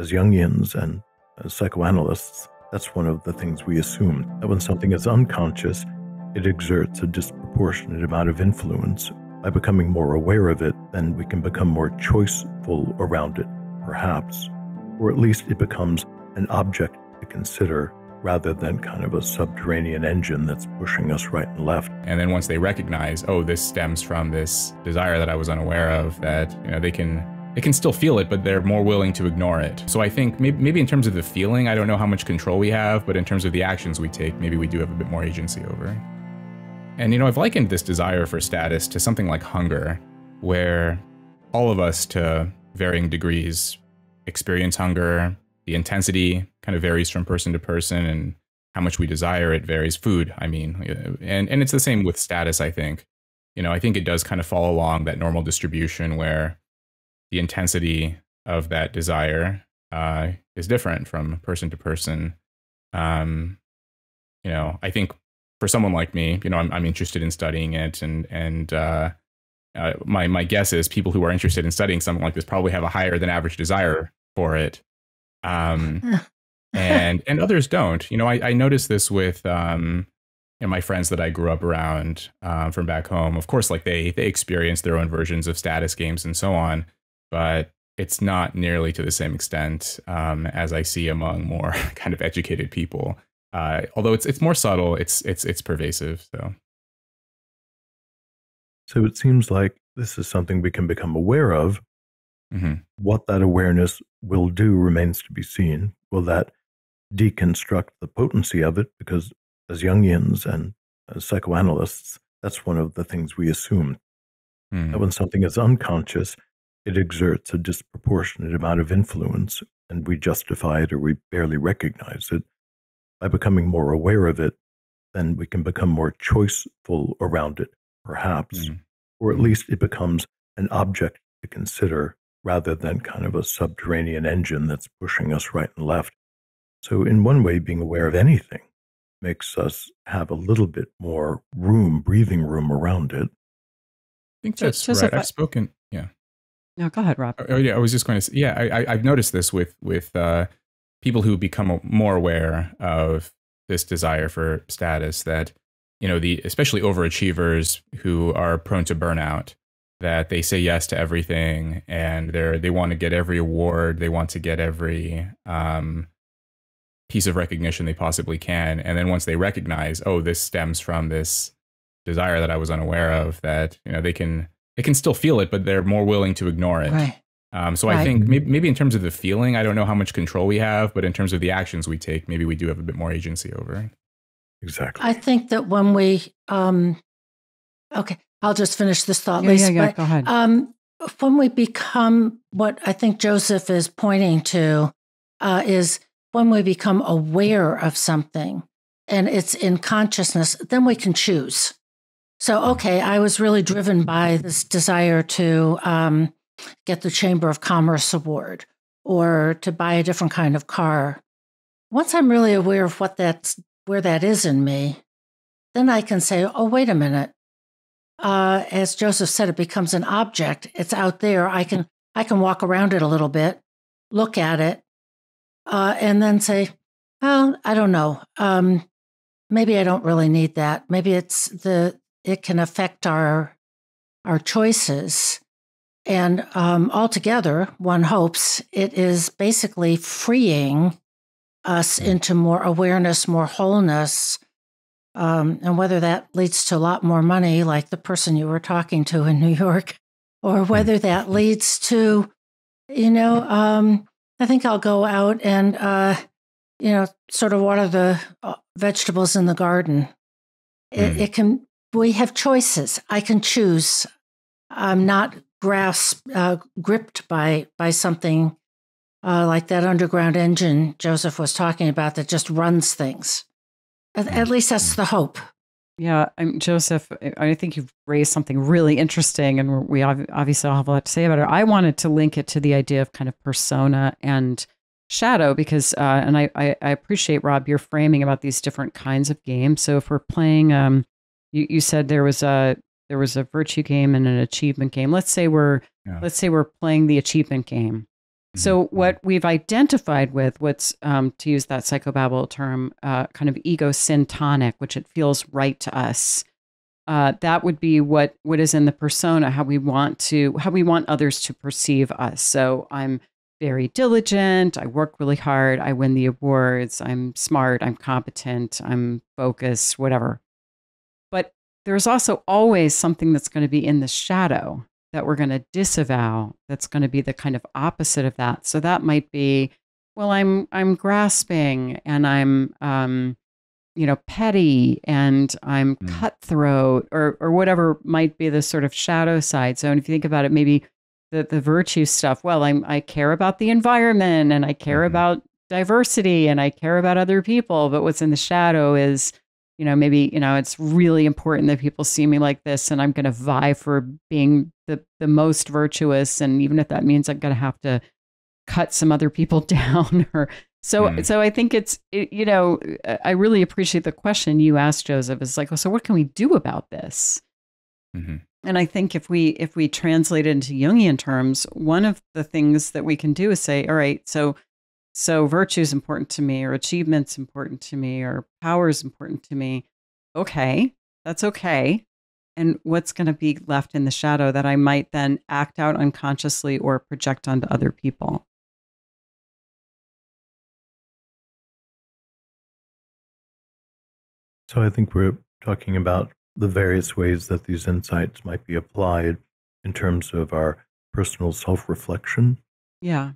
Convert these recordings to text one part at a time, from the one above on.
as Jungians and as psychoanalysts, that's one of the things we assume, that when something is unconscious, it exerts a disproportionate amount of influence. By becoming more aware of it, then we can become more choiceful around it, perhaps, or at least it becomes an object to consider rather than kind of a subterranean engine that's pushing us right and left. And then once they recognize, oh, this stems from this desire that I was unaware of, that, you know, they can still feel it, but they're more willing to ignore it. So I think maybe in terms of the feeling, I don't know how much control we have, but in terms of the actions we take, maybe we do have a bit more agency over. And, you know, I've likened this desire for status to something like hunger, where all of us to varying degrees experience hunger. The intensity kind of varies from person to person, and how much we desire it varies. Food, I mean, and it's the same with status, I think. You know, I think it does kind of follow along that normal distribution where the intensity of that desire is different from person to person. You know, I think for someone like me, you know, I'm interested in studying it, and my guess is people who are interested in studying something like this probably have a higher than average desire for it. And others don't. You know, I noticed this with, you know, my friends that I grew up around from back home. Of course, like they experience their own versions of status games and so on, but it's not nearly to the same extent as I see among more kind of educated people. Although it's more subtle, it's pervasive. So it seems like this is something we can become aware of. Mm-hmm. What that awareness will do remains to be seen. Will that deconstruct the potency of it? Because as Jungians and as psychoanalysts, that's one of the things we assume. Mm. That when something is unconscious, it exerts a disproportionate amount of influence, and we justify it or we barely recognize it. By becoming more aware of it, then we can become more choiceful around it, perhaps, or at least it becomes an object to consider rather than kind of a subterranean engine that's pushing us right and left. So in one way, being aware of anything makes us have a little bit more room, breathing room around it. I think that's right. I've spoken, yeah. No, go ahead, Rob. Oh, yeah, I was just going to say, yeah, I've noticed this with people who become more aware of this desire for status, that, you know, especially overachievers who are prone to burnout, that they say yes to everything, and they want to get every award, they want to get every piece of recognition they possibly can. And then once they recognize, oh, this stems from this desire that I was unaware of, that, you know, they can still feel it, but they're more willing to ignore it. Right. So I think maybe in terms of the feeling, I don't know how much control we have, but in terms of the actions we take, maybe we do have a bit more agency over. Exactly. I think that when we, okay, I'll just finish this thought, Lisa. Yeah, go ahead. When we become what I think Joseph is pointing to is when we become aware of something and it's in consciousness, then we can choose. So, okay, I was really driven by this desire to get the Chamber of Commerce award or to buy a different kind of car. Once I'm really aware of where that is in me, then I can say, oh, wait a minute. As Joseph said, it becomes an object. It's out there. I can walk around it a little bit, look at it, and then say, well, I don't know. Maybe I don't really need that. Maybe it can affect our choices. And altogether, one hopes, it is basically freeing us into more awareness, more wholeness, and whether that leads to a lot more money, like the person you were talking to in New York, or whether that leads to, you know, I think I'll go out and, you know, sort of water the vegetables in the garden. We have choices. I can choose. I'm not gripped by something like that underground engine Joseph was talking about that just runs things. At least that's the hope. Yeah, Joseph, I think you've raised something really interesting, and we obviously all have a lot to say about it. I wanted to link it to the idea of kind of persona and shadow, because, and I appreciate, Rob, your framing about these different kinds of games. So if we're playing, you said there was a virtue game and an achievement game. Let's say we're playing the achievement game, So what we've identified with what's, to use that psychobabble term, kind of ego syntonic, which it feels right to us. That would be what is in the persona, how we want others to perceive us. So I'm very diligent. I work really hard. I win the awards. I'm smart. I'm competent. I'm focused, whatever. But there's also always something that's going to be in the shadow that we're going to disavow, that's going to be the kind of opposite of that. So that might be, well, I'm grasping, and I'm, petty, and I'm cutthroat, or whatever might be the sort of shadow side. So, and if you think about it, maybe the virtue stuff, well, I care about the environment, and I care about diversity, and I care about other people. But what's in the shadow is, it's really important that people see me like this, and I'm going to vie for being the most virtuous. And even if that means I'm going to have to cut some other people down, so I think I really appreciate the question you asked, Joseph. It's like, well, so what can we do about this? Mm-hmm. And I think if we translate it into Jungian terms, one of the things that we can do is say, all right, so virtue is important to me, or achievement's important to me, or power is important to me. Okay, that's okay. And what's going to be left in the shadow that I might then act out unconsciously or project onto other people? So I think we're talking about the various ways that these insights might be applied in terms of our personal self-reflection. Yeah.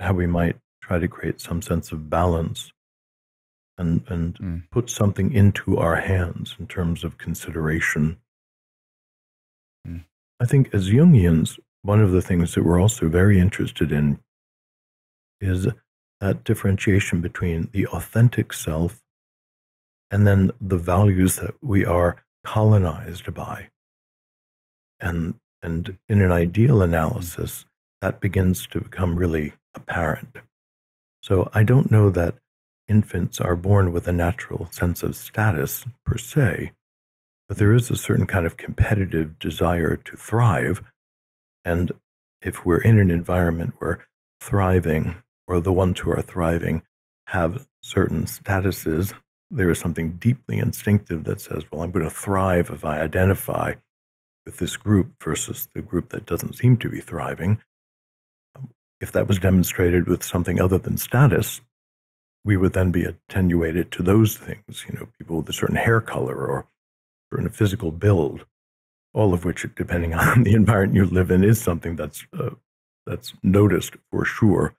How we might try to create some sense of balance and put something into our hands in terms of consideration. I think as Jungians, one of the things that we're also very interested in is that differentiation between the authentic self and then the values that we are colonized by. And in an ideal analysis, that begins to become really apparent. So I don't know that infants are born with a natural sense of status per se, but there is a certain kind of competitive desire to thrive. And if we're in an environment where thriving, or the ones who are thriving, have certain statuses, there is something deeply instinctive that says, well, I'm going to thrive if I identify with this group versus the group that doesn't seem to be thriving. If that was demonstrated with something other than status, we would then be attenuated to those things, people with a certain hair color or a physical build, all of which, depending on the environment you live in, is something that's noticed for sure.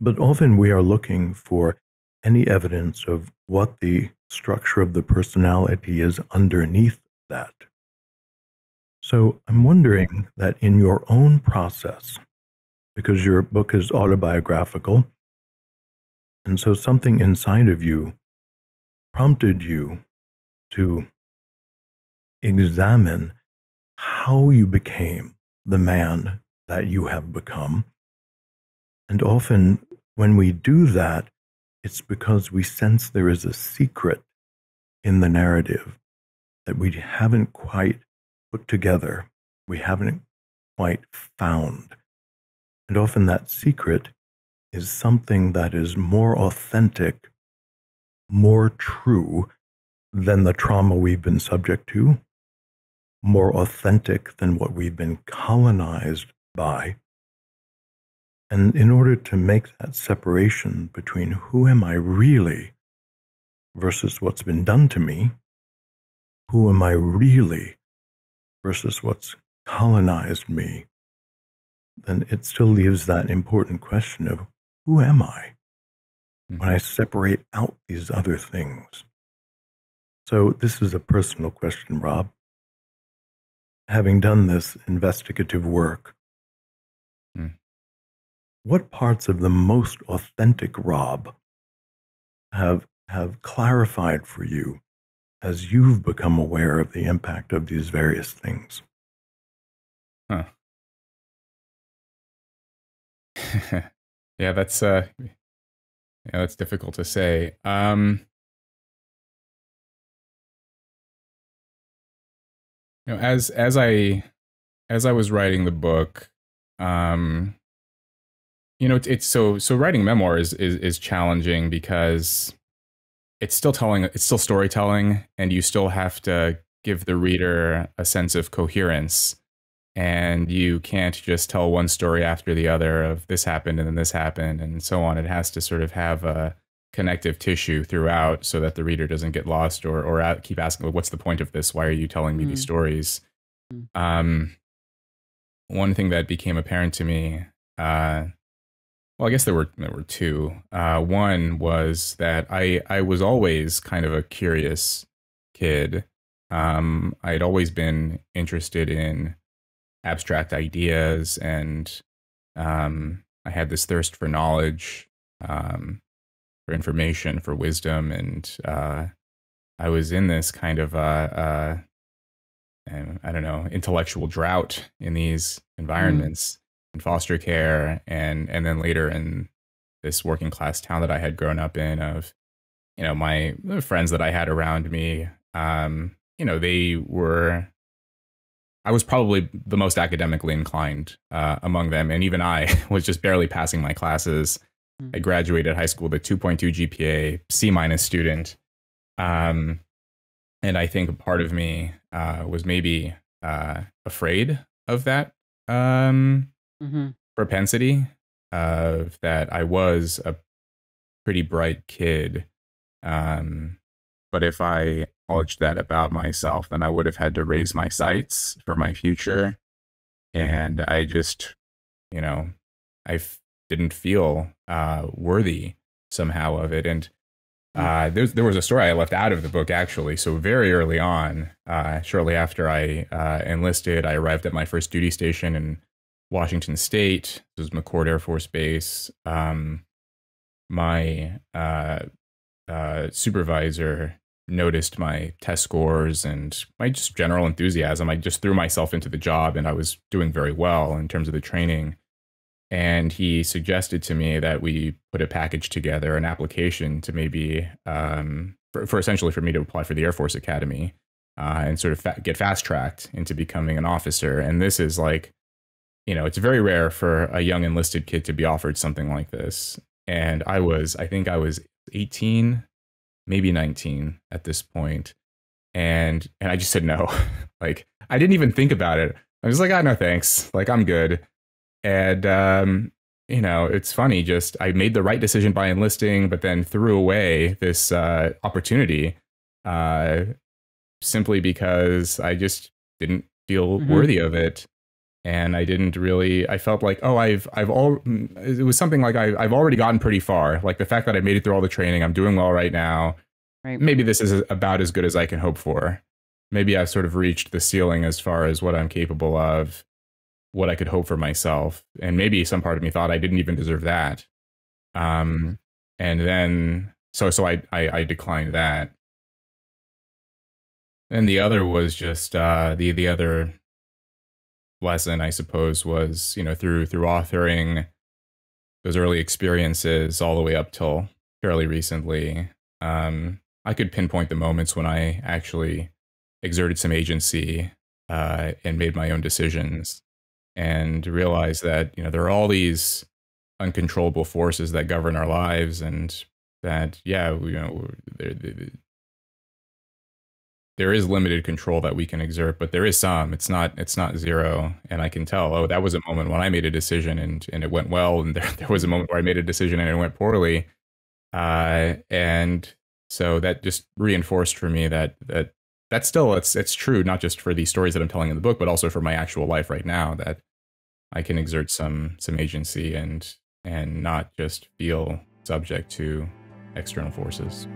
But often we are looking for any evidence of what the structure of the personality is underneath that. So I'm wondering that in your own process, because your book is autobiographical, and so something inside of you prompted you to examine how you became the man that you have become. And often when we do that, it's because we sense there is a secret in the narrative that we haven't quite put together, we haven't quite found. And often that secret is something that is more authentic, more true than the trauma we've been subject to, more authentic than what we've been colonized by. And in order to make that separation between who am I really versus what's been done to me, who am I really versus what's colonized me, then it still leaves that important question of who am I when I separate out these other things? So this is a personal question, Rob. Having done this investigative work, what parts of the most authentic Rob have clarified for you as you've become aware of the impact of these various things? Huh. Yeah, that's difficult to say. As I was writing the book, You know, it's so writing memoir is challenging because it's still telling, it's still storytelling, and you still have to give the reader a sense of coherence. And you can't just tell one story after the other of this happened and then this happened and so on. It has to sort of have a connective tissue throughout so that the reader doesn't get lost or keep asking, well, what's the point of this? Why are you telling me these stories? One thing that became apparent to me, well, I guess there were two. One was that I was always kind of a curious kid. I'd always been interested in abstract ideas, and I had this thirst for knowledge, for information, for wisdom, and I was in this kind of I don't know, intellectual drought in these environments. In foster care, and then later in this working class town that I had grown up in, of, you know, my friends that I had around me, you know, they were, I was probably the most academically inclined among them, and even I was just barely passing my classes. I graduated high school with a 2.2 GPA, C- student, and I think a part of me was maybe afraid of that. Propensity of that. I was a pretty bright kid, but if I acknowledged that about myself, then I would have had to raise my sights for my future, and I just, you know, I didn't feel worthy somehow of it. And there was a story I left out of the book, actually. So very early on, shortly after I enlisted, I arrived at my first duty station and Washington State. This was McCord Air Force Base. My supervisor noticed my test scores and my just general enthusiasm. I just threw myself into the job, and I was doing very well in terms of the training. And he suggested to me that we put a package together, an application to maybe, for essentially for me to apply for the Air Force Academy and sort of get fast-tracked into becoming an officer. And this is like, you know, it's very rare for a young enlisted kid to be offered something like this. And I think I was 18, maybe 19 at this point. And I just said no. Like, I didn't even think about it. I was like, oh, no, thanks. Like, I'm good. And, you know, it's funny, just I made the right decision by enlisting, but then threw away this opportunity simply because I just didn't feel worthy of it. And I didn't really, I felt like, oh, it was something like I've already gotten pretty far. Like the fact that I made it through all the training, I'm doing well right now. Right. Maybe this is about as good as I can hope for. Maybe I've sort of reached the ceiling as far as what I'm capable of, what I could hope for myself. And maybe some part of me thought I didn't even deserve that. And then, so I declined that. And the other was just, the other lesson, I suppose, was, you know, through authoring those early experiences all the way up till fairly recently, I could pinpoint the moments when I actually exerted some agency and made my own decisions, and realized that, you know, there are all these uncontrollable forces that govern our lives, and that, yeah, you know, there is limited control that we can exert, but there is some. It's not zero. And I can tell, oh, that was a moment when I made a decision and it went well. And there was a moment where I made a decision and it went poorly. And so that just reinforced for me that that's still, it's true, not just for these stories that I'm telling in the book, but also for my actual life right now, that I can exert some agency and not just feel subject to external forces.